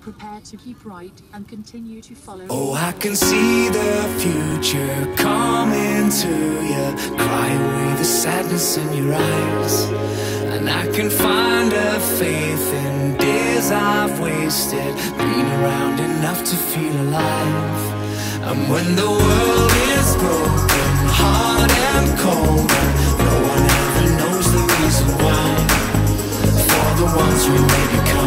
Prepare to keep right and continue to follow. Oh, I can see the future coming to you. Cry away the sadness in your eyes. And I can find a faith in days I've wasted, been around enough to feel alive. And when the world is broken, hard and cold, and no one ever knows the reason why, for the ones we may become.